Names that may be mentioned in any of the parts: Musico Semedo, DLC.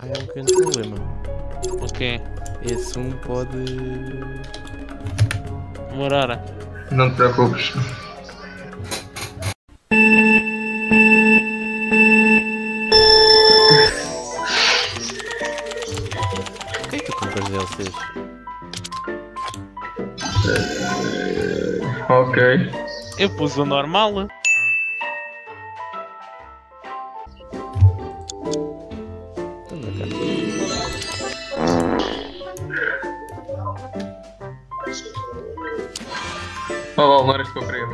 Há um grande problema. O quê? Esse um pode... demorar. Não te preocupes. O que é que tu compras DLCs? Ok. Eu pus o normal. Olha lá, o Lara ficou para ele.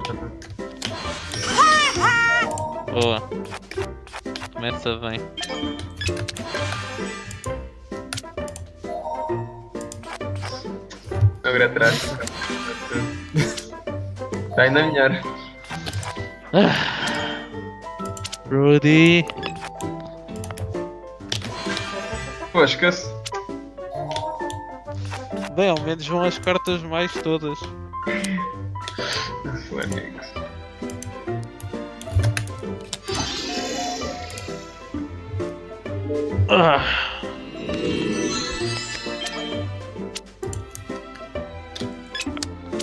Boa. Começa bem. Sobre atrás. Está ainda melhor. Rudy. Pô, esquece. Bem, ao menos vão as cartas mais todas.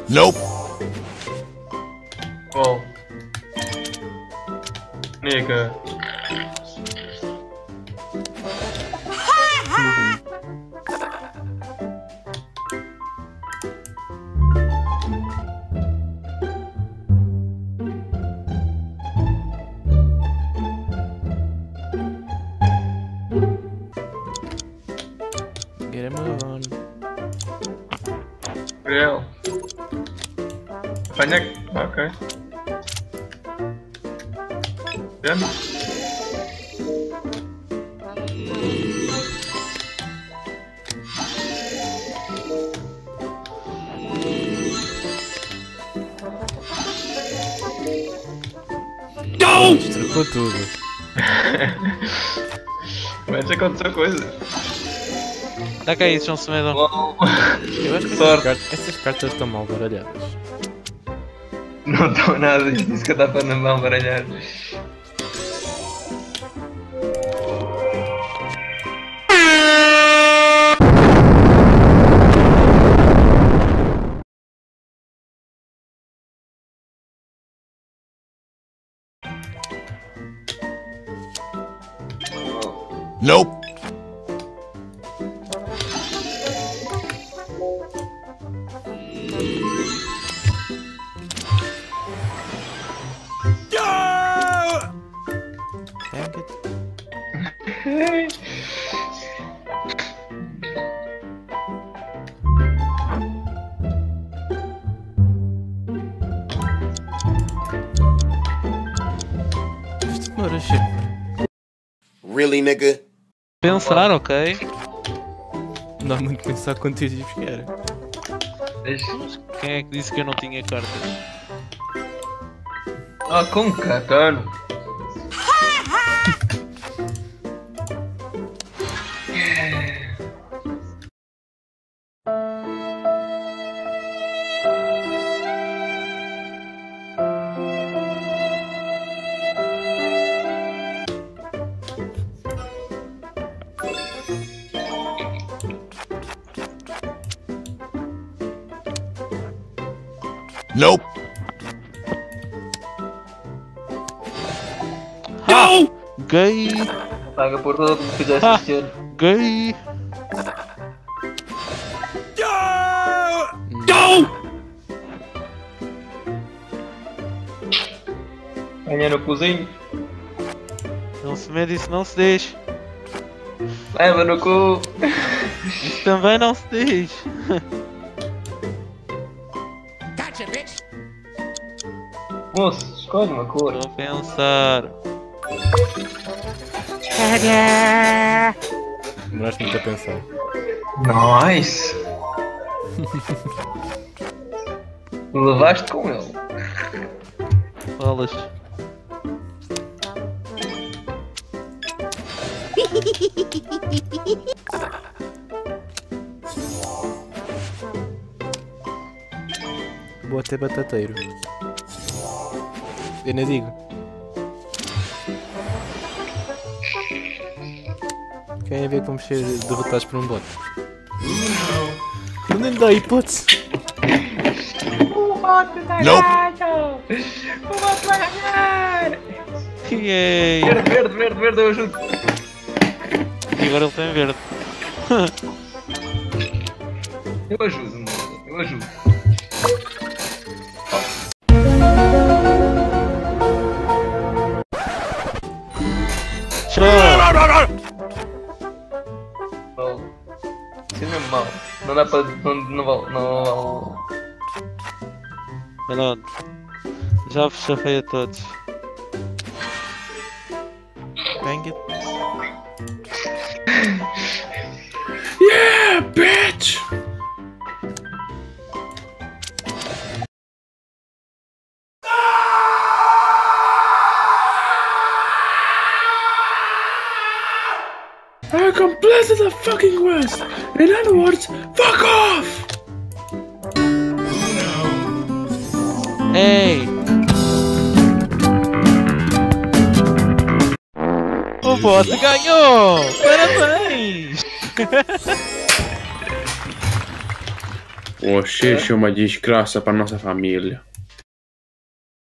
Nope. Oh. Nigga. Get him on. Real. Banyak, okay. Then. Não! Estragou tudo. Mas aconteceu coisa. Dá cá isso, João Semedo. Eu acho que essas cartas estão mal baralhadas. Não estão nada, isso que eu estava mal baralhadas. Nope. Really, nigga? Pensar, ok? Não há muito pensar quando tens de pescar. Mas quem é que disse que eu não tinha cartas? Ah, como cartão? Nope. How? Gay. Paga por tudo que fizeste este ano. Gay. Ganha no cozinho. Não se mede, isso não se deixa. Leva no cu. Isso também não se deixa. Moço, escolhe uma cor. Vou pensar. Caga! Demoraste muito a pensar. Nice! Levaste com ele. Falas. Vou até batateiro. Eu não digo. Querem ver como ser derrotados por um bot? Não, nem dá hipótese. O bot está ganho! O bot vai ganhar! Yay! Verde, verde, verde, verde, eu ajudo! E agora ele tem verde. Eu ajudo, mano. Eu ajudo. Isso é mesmo mal. Não dá para. Não vale. Não. Pronto. Já vos chafei a todos. Dang it. Yeah, bitch! I completed the fucking quest! In other words, fuck off! No. Hey! O bot ganhou! Parabéns! Você é uma desgraça para nossa família.